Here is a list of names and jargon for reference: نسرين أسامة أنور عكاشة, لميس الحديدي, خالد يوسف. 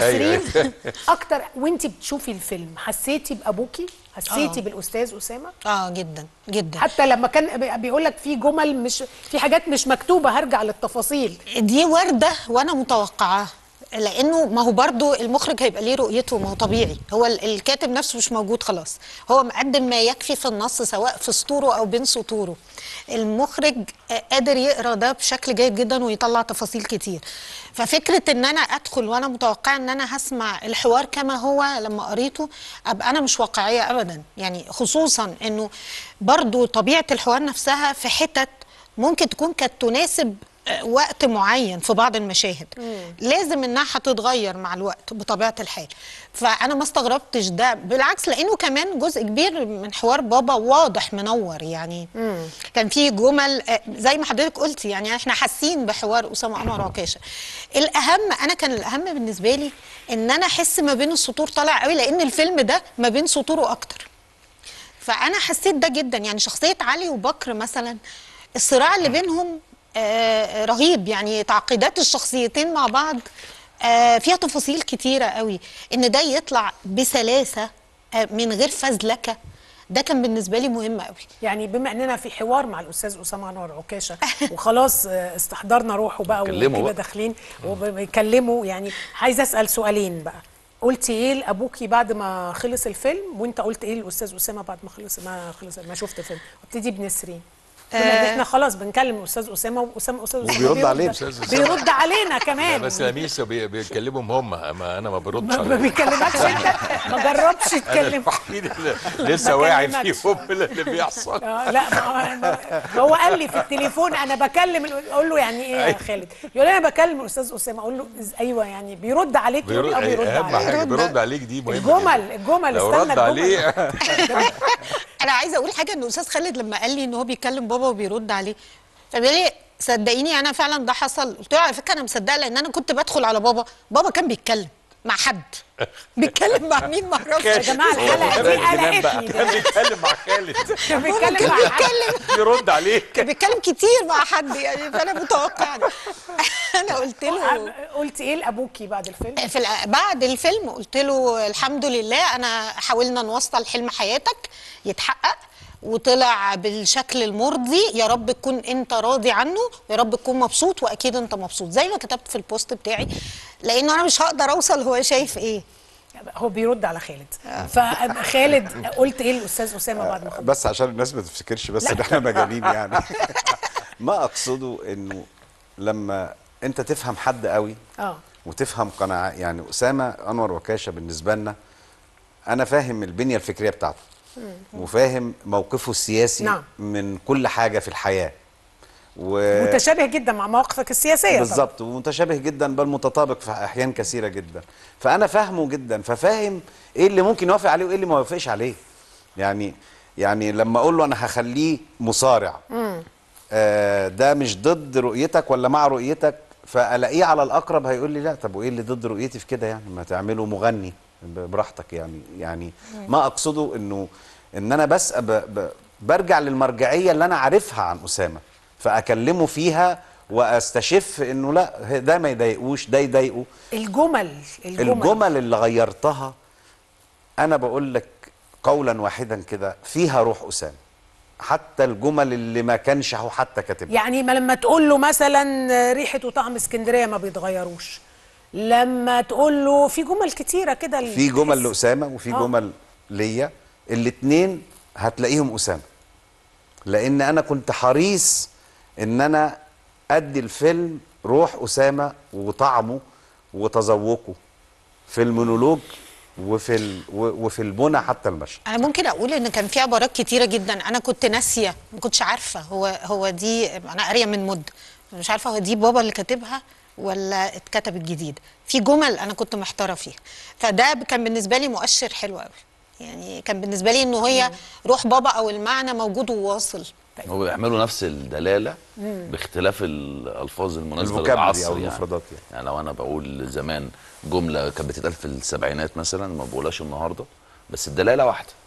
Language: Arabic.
نسرين اكتر وانتي بتشوفي الفيلم حسيتي بابوكي؟ حسيتي بالاستاذ اسامه؟ جدا جدا، حتى لما كان بيقول لك في جمل مش في حاجات مش مكتوبه، هرجع للتفاصيل دي وارده وانا متوقعاها، لانه ما هو برضو المخرج هيبقى ليه رؤيته، ما هو طبيعي، هو الكاتب نفسه مش موجود خلاص، هو مقدم ما يكفي في النص سواء في سطوره او بين سطوره. المخرج قادر يقرا ده بشكل جيد جدا ويطلع تفاصيل كتير. ففكره ان انا ادخل وانا متوقعه ان انا هسمع الحوار كما هو لما قريته، ابقى انا مش واقعيه ابدا، يعني خصوصا انه برضو طبيعه الحوار نفسها في حتت ممكن تكون كانت تناسب وقت معين في بعض المشاهد لازم انها هتتغير مع الوقت بطبيعه الحال. فانا ما استغربتش ده، بالعكس، لانه كمان جزء كبير من حوار بابا واضح منور، يعني كان في جمل زي ما حضرتك قلتي، يعني احنا حاسين بحوار اسامه انور عكاشه. الاهم، انا كان الاهم بالنسبه لي ان انا احس ما بين السطور طالع قوي، لان الفيلم ده ما بين سطوره اكتر، فانا حسيت ده جدا. يعني شخصيه علي وبكر مثلا، الصراع اللي بينهم رهيب، يعني تعقيدات الشخصيتين مع بعض فيها تفاصيل كتيرة قوي، ان ده يطلع بسلاسة من غير فزلكة، ده كان بالنسبة لي مهم قوي. يعني بما اننا في حوار مع الاستاذ اسامة انور عكاشة وخلاص استحضرنا روحه بقى وكده داخلين وبيكلموا، يعني عايزة اسأل سؤالين بقى. قلتي ايه لابوكي بعد ما خلص الفيلم، وانت قلت ايه للاستاذ اسامة بعد ما خلص ما شفت الفيلم؟ ابتدي بنسرين. احنا خلاص بنكلم الاستاذ اسامه، واسامه وبيرد عليه الاستاذ اسامه، بيرد علينا كمان. بس لميس بيتكلمهم هم، انا ما بردش، ما بيكلمكش انت، ما جربش تتكلم، لسه واعي فيهم اللي بيحصل. لا، هو قال لي في التليفون انا بكلم، اقول له يعني ايه يا خالد؟ يقول لي انا بكلم الاستاذ اسامه، اقول له ايوه، يعني بيرد عليك، بيرد عليك، دي مهمه. الجمل استنى، رد عليه. انا عايزه اقول حاجه، ان الاستاذ خالد لما قال لي ان هو بيكلم بابا وبيرد عليه، فبيقول لي صدقيني انا فعلا ده حصل. قلت له على فكره انا مصدقه، لان انا كنت بدخل على بابا كان بيتكلم مع حد، بيتكلم مع مين ما اعرفش. يا جماعه الحلقه دي قلقتني، كان بيتكلم مع خالد، كان بيتكلم مع حد، بيرد عليه، كان بيتكلم كتير مع حد، يعني فانا متوقعه. انا قلت له، قلت ايه لابوكي بعد الفيلم؟ بعد الفيلم قلت له الحمد لله، انا حاولنا نوصل حلم حياتك يتحقق وطلع بالشكل المرضي، يا رب تكون انت راضي عنه، يا رب تكون مبسوط، واكيد انت مبسوط، زي ما كتبت في البوست بتاعي، لانه انا مش هقدر اوصل هو شايف ايه. هو بيرد على خالد. فخالد قلت ايه للاستاذ اسامه بعد ما خلص؟ بس عشان الناس ما تفتكرش بس ان احنا مجانين يعني. ما اقصده انه لما انت تفهم حد قوي وتفهم قناعه، يعني اسامه انور وكاشه بالنسبه لنا، انا فاهم البنيه الفكريه بتاعته وفاهم موقفه السياسي، نعم، من كل حاجه في الحياه، متشابه جدا مع مواقفك السياسيه بالظبط، ومتشابه جدا بل متطابق في احيان كثيره جدا، فانا فاهمه جدا، ففاهم ايه اللي ممكن يوافق عليه وايه اللي ما يوافقش عليه. يعني لما اقول له انا هخليه مصارع، ده مش ضد رؤيتك ولا مع رؤيتك، فالاقيه على الاقرب هيقول لي لا، طب وايه اللي ضد رؤيتي في كده؟ يعني ما تعمله مغني براحتك. يعني ما اقصده انه انا بس برجع للمرجعيه اللي انا عارفها عن اسامه، فاكلمه فيها واستشف انه لا، ده ما يضايقوش، ده يضايقه. الجمل اللي غيرتها، انا بقول لك قولا واحدا كده فيها روح اسامه، حتى الجمل اللي ما كانش هو حتى كاتبها. يعني ما لما تقول له مثلا ريحه وطعم اسكندريه ما بيتغيروش، لما تقول له في جمل كتيره كده، في جمل لاسامه وفي جمل ليا، الاثنين هتلاقيهم اسامه، لان انا كنت حريص ان انا ادي الفيلم روح اسامه وطعمه وتذوقه في المونولوج وفي البنى حتى المشهد. انا ممكن اقول ان كان في عبارات كتيره جدا انا كنت ناسيه، ما كنتش عارفه هو دي، انا قاريه من مده، مش عارفه هو دي بابا اللي كاتبها ولا اتكتبت جديد، في جمل انا كنت محتاره فيها، فده كان بالنسبه لي مؤشر حلو قوي، يعني كان بالنسبه لي انه هي روح بابا او المعنى موجود وواصل. هو بيعملوا نفس الدلاله باختلاف الالفاظ المناسبه للعصر او المفردات. يعني لو انا بقول زمان جمله كانت بتتقال في السبعينات مثلا، ما بقولهاش النهارده، بس الدلاله واحده.